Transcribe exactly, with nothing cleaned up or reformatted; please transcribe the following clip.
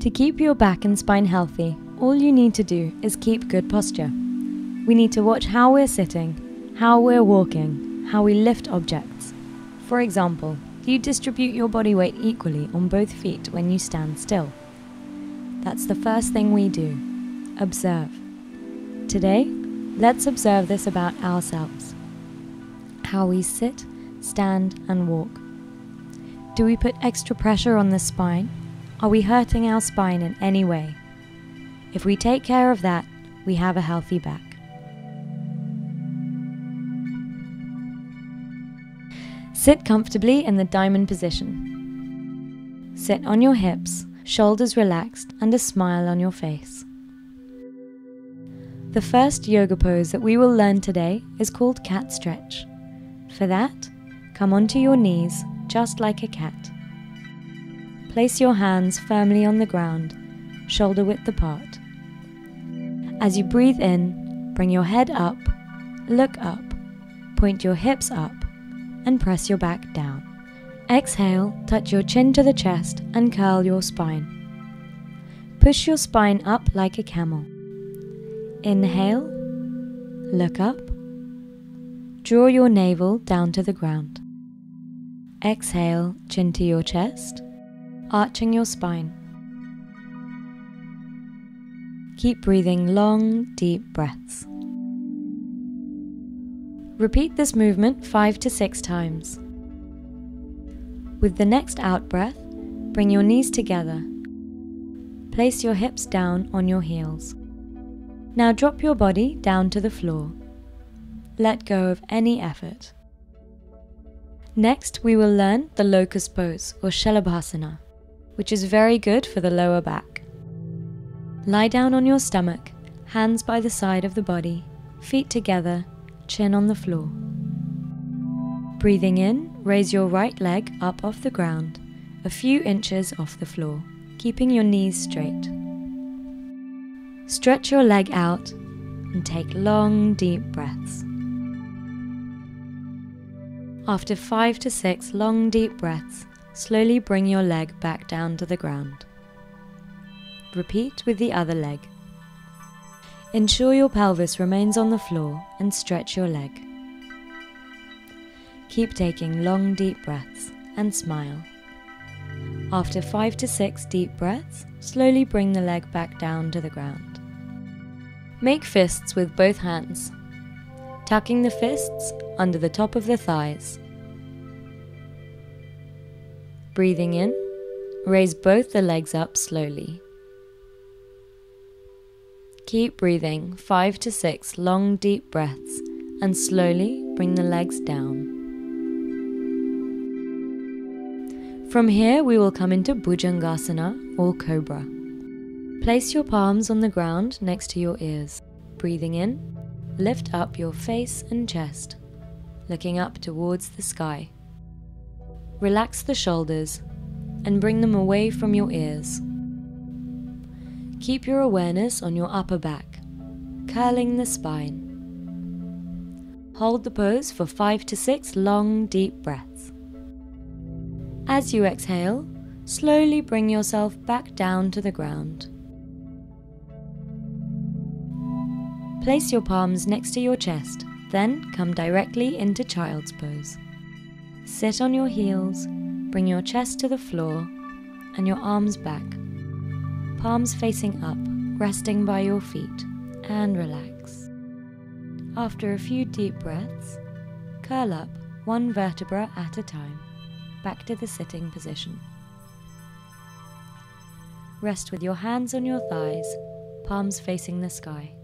To keep your back and spine healthy, all you need to do is keep good posture. We need to watch how we're sitting, how we're walking, how we lift objects. For example, do you distribute your body weight equally on both feet when you stand still? That's the first thing we do. Observe. Today, let's observe this about ourselves. How we sit, stand, and walk. Do we put extra pressure on the spine? Are we hurting our spine in any way? If we take care of that, we have a healthy back. Sit comfortably in the diamond position. Sit on your hips, shoulders relaxed, and a smile on your face. The first yoga pose that we will learn today is called cat stretch. For that, come onto your knees just like a cat. Place your hands firmly on the ground, shoulder width apart. As you breathe in, bring your head up, look up, point your hips up, and press your back down. Exhale, touch your chin to the chest and curl your spine. Push your spine up like a camel. Inhale, look up, draw your navel down to the ground. Exhale, chin to your chest, arching your spine. Keep breathing long, deep breaths. Repeat this movement five to six times. With the next out breath, bring your knees together. Place your hips down on your heels. Now drop your body down to the floor. Let go of any effort. Next, we will learn the locust pose or Shalabhasana, which is very good for the lower back. Lie down on your stomach, hands by the side of the body, feet together, chin on the floor. Breathing in, raise your right leg up off the ground, a few inches off the floor, keeping your knees straight. Stretch your leg out and take long, deep breaths. After five to six long, deep breaths, slowly bring your leg back down to the ground. Repeat with the other leg. Ensure your pelvis remains on the floor and stretch your leg. Keep taking long, deep breaths and smile. After five to six deep breaths, slowly bring the leg back down to the ground. Make fists with both hands, tucking the fists under the top of the thighs. Breathing in, raise both the legs up slowly. Keep breathing five to six long deep breaths and slowly bring the legs down. From here we will come into Bhujangasana or Cobra. Place your palms on the ground next to your ears. Breathing in, lift up your face and chest, looking up towards the sky. Relax the shoulders and bring them away from your ears. Keep your awareness on your upper back, curling the spine. Hold the pose for five to six long, deep breaths. As you exhale, slowly bring yourself back down to the ground. Place your palms next to your chest. Then come directly into child's pose. Sit on your heels, bring your chest to the floor and your arms back. Palms facing up, resting by your feet, and relax. After a few deep breaths, curl up one vertebra at a time, back to the sitting position. Rest with your hands on your thighs, palms facing the sky.